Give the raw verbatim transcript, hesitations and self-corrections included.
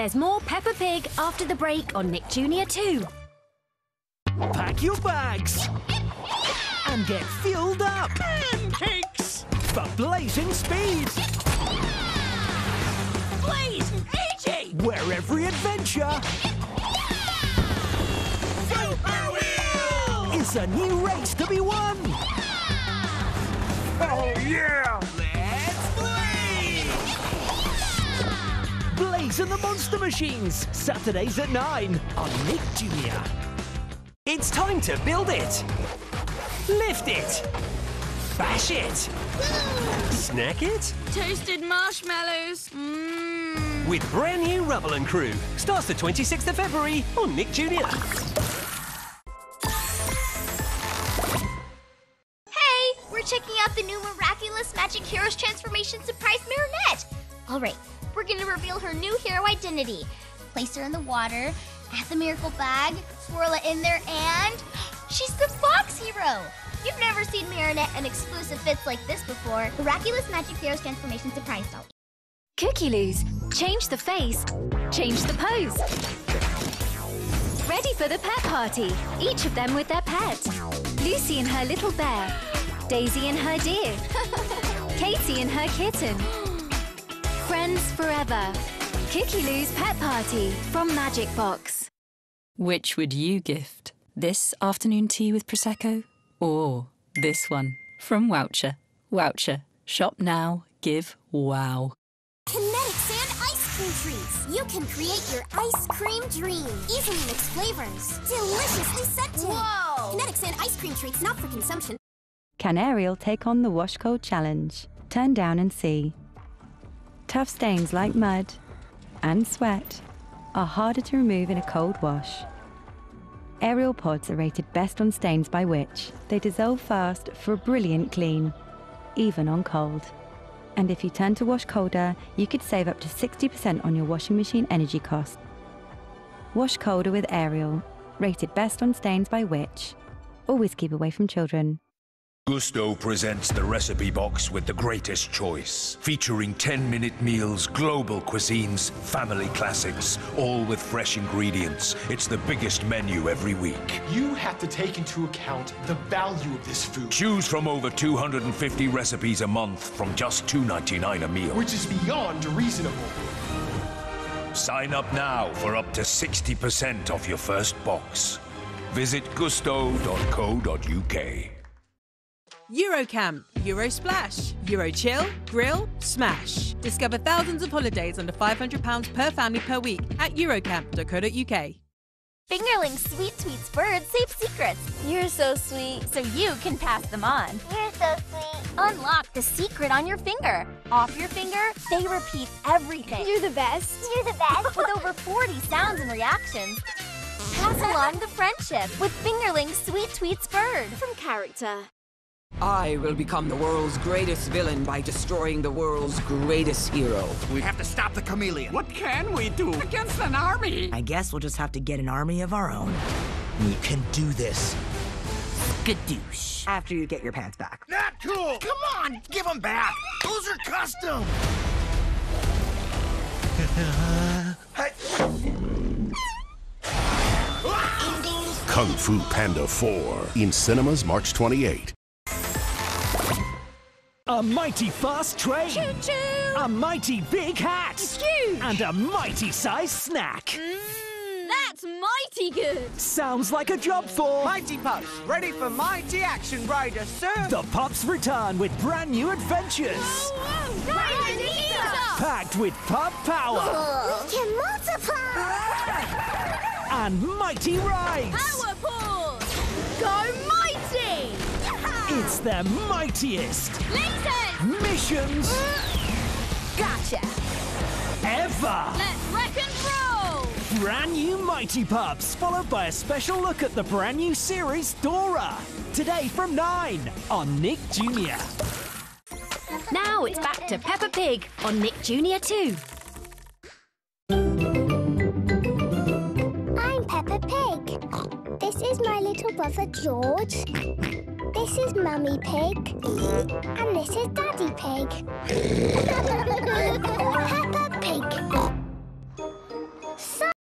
There's more Peppa Pig after the break on Nick Junior Too. Pack your bags and get fueled up. Pancakes for blazing speed. Blaze and A G, where every adventure is a new race to be won. Oh yeah! Let's blaze! Blaze and the Monster Machines, Saturdays at nine on Nick Junior It's time to build it, lift it, bash it, snack it, toasted marshmallows. Mm. With brand new Rubble and Crew, starts the twenty-sixth of February on Nick Junior Checking out the new Miraculous Magic Heroes transformation surprise Marinette! Alright, we're gonna reveal her new hero identity. Place her in the water, add the miracle bag, swirl it in there, and she's the box hero! You've never seen Marinette in exclusive fits like this before. Miraculous Magic Heroes transformation surprise doll. Cookie Loos, change the face, change the pose. Ready for the pet party, each of them with their pet. Lucy and her little bear. Daisy and her deer, Katie and her kitten, friends forever, Kikiloo's Pet Party from Magic Box. Which would you gift? This afternoon tea with Prosecco or this one from Wowcher? Wowcher. Shop now, give wow. Kinetic Sand ice cream treats. You can create your ice cream dream. Easily mixed flavors, deliciously scented. Whoa! Kinetic Sand ice cream treats not for consumption. Can Ariel take on the washcoat challenge? Turn down and see. Tough stains like mud and sweat are harder to remove in a cold wash. Ariel pods are rated best on stains by Which. They dissolve fast for a brilliant clean, even on cold. And if you turn to wash colder, you could save up to sixty percent on your washing machine energy cost. Wash colder with Ariel, rated best on stains by Which. Always keep away from children. Gusto presents the recipe box with the greatest choice, featuring ten-minute meals, global cuisines, family classics, all with fresh ingredients. It's the biggest menu every week. You have to take into account the value of this food. Choose from over two hundred fifty recipes a month from just two ninety-nine a meal. Which is beyond reasonable. Sign up now for up to sixty percent off your first box. Visit gusto dot co dot U K. EuroCamp, EuroSplash, EuroChill, Grill, Smash. Discover thousands of holidays under five hundred pounds per family per week at eurocamp dot co dot U K. Fingerling's Sweet Tweets birds save secrets. You're so sweet, so you can pass them on. You're so sweet. Unlock the secret on your finger. Off your finger, they repeat everything. You're the best. You're the best. With over forty sounds and reactions. Pass along the friendship with Fingerling's Sweet Tweets bird from Character. I will become the world's greatest villain by destroying the world's greatest hero. We have to stop the chameleon. What can we do against an army? I guess we'll just have to get an army of our own. You can do this. Skadoosh. After you get your pants back. Not cool! Come on, give them back! Those are custom! Kung Fu Panda four in cinemas March twenty-eighth. A mighty fast train, choo-choo. A mighty big hat, it's huge. And a mighty sized snack. Mm, that's mighty good. Sounds like a job for Mighty Pups, ready for mighty action, Ryder, sir. The Pups return with brand new adventures. Whoa, whoa. Ryder needs us. Packed with pup power. Oh. We can multiply. And mighty rides. Power ball. Go mighty. It's their mightiest Lasers. Missions gotcha. Ever. Let's wreck and roll. Brand new Mighty Pups, followed by a special look at the brand new series Dora. Today from nine on Nick Junior Now it's back to Peppa Pig on Nick Junior Too. I'm Peppa Pig. This is my little brother George. This is Mummy Pig, and this is Daddy Pig.